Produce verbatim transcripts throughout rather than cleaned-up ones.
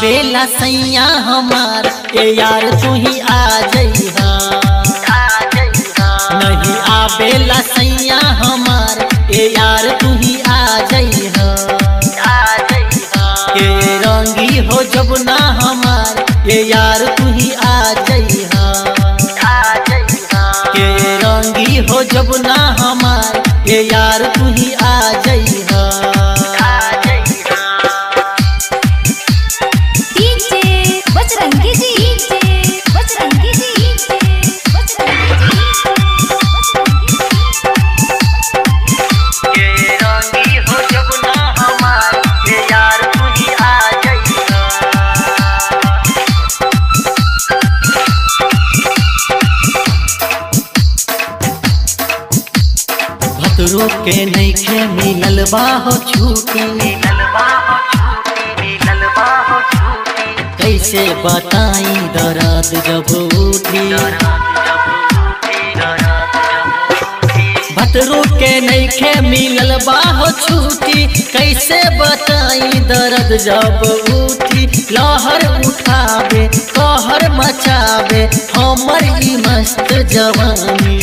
आवेला सैया हमार ए यार तू ही आ जइहा नहीं आवेला सैया हमार ए यार तू ही आ जइहा के रंगी हो जब ना हमार ए यार तू ही आ जइहा के रंगी हो जब ना हमार ए यार तू ही आ जइहा के नइखे मिलल बाहो छूटी मिलल बाहो छूटी मिलल बाहो छूटी कैसे बताई दर्द जब उठी दर्द जब उठी दर्द जब उठी भटरू के नइखे मिलल बाहो छूटी कैसे बताई दर्द जब उठी लहर उठावे कहर मचावे हमर ई मस्त जवानी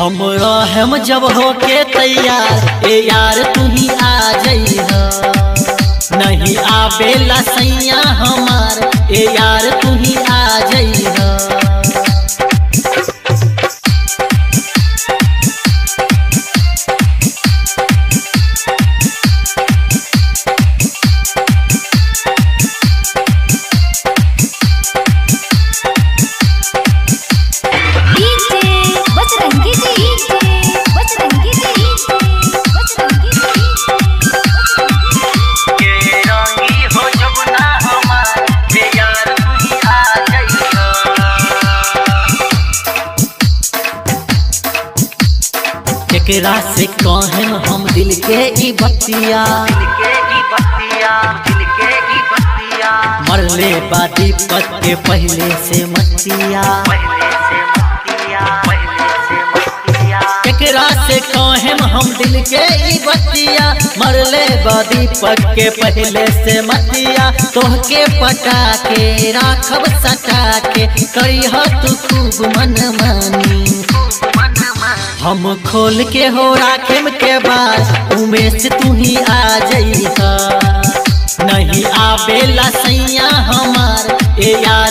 हम रहम जब हो के तैयार ए यार तू ही आ जइहा नहीं आवेला सैया हमार ए यार तू ही आ जइहा एकरा से कहन हम दिल के ई बत्तिया दिल के ई बत्तिया दिल के ई बत्तिया मरले बादी पत्ते पहले से मत्तिया पहले से मत्तिया पहले से मत्तिया एकरा से कहन हम दिल के ई बत्तिया मरले बादी पक्के पहले से मत्तिया तोहके पटा के राखब सटा के करिह तू खूब मनमानी हम खोल के हो राखेम के बाद उमेश तू ही आ जइहा नहीं आवेला सैया हमार ए यार